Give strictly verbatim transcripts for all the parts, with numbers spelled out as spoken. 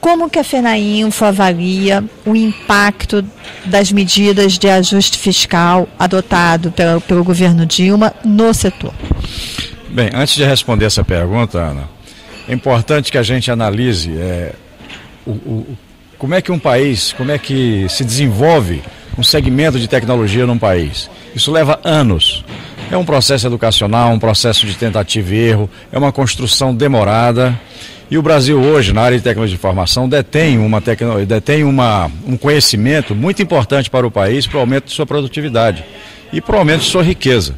Como que a Fenainfo avalia o impacto das medidas de ajuste fiscal adotado pelo, pelo governo Dilma no setor? Bem, antes de responder essa pergunta, Ana, é importante que a gente analise é, o, o, como é que um país, como é que se desenvolve um segmento de tecnologia num país. Isso leva anos. É um processo educacional, um processo de tentativa e erro, é uma construção demorada. E o Brasil hoje, na área de tecnologia de informação, detém, uma tecno... detém uma... um conhecimento muito importante para o país, para o aumento de sua produtividade e para o aumento de sua riqueza.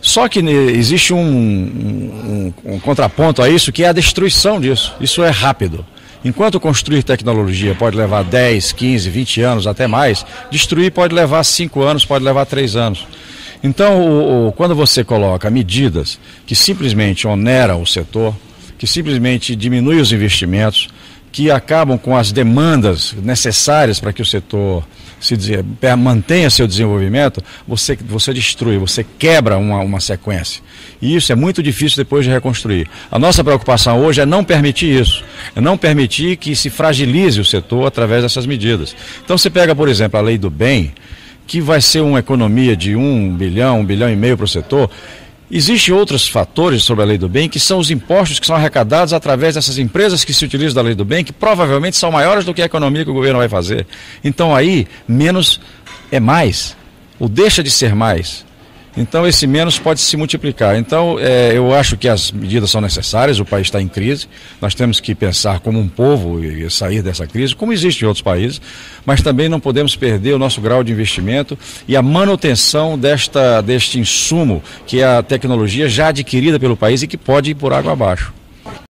Só que existe um, um, um contraponto a isso, que é a destruição disso. Isso é rápido. Enquanto construir tecnologia pode levar dez, quinze, vinte anos, até mais, destruir pode levar cinco anos, pode levar três anos. Então, o, o, quando você coloca medidas que simplesmente oneram o setor, que simplesmente diminui os investimentos, que acabam com as demandas necessárias para que o setor se dizer, mantenha seu desenvolvimento, você, você destrui, você quebra uma, uma sequência. E isso é muito difícil depois de reconstruir. A nossa preocupação hoje é não permitir isso, é não permitir que se fragilize o setor através dessas medidas. Então você pega, por exemplo, a Lei do Bem, que vai ser uma economia de um bilhão, um bilhão e meio para o setor. Existem outros fatores sobre a Lei do Bem, que são os impostos que são arrecadados através dessas empresas que se utilizam da Lei do Bem, que provavelmente são maiores do que a economia que o governo vai fazer. Então aí, menos é mais, ou deixa de ser mais. Então esse menos pode se multiplicar. Então é, eu acho que as medidas são necessárias, o país está em crise, nós temos que pensar como um povo e sair dessa crise, como existe em outros países, mas também não podemos perder o nosso grau de investimento e a manutenção desta, deste insumo que é a tecnologia já adquirida pelo país e que pode ir por água abaixo.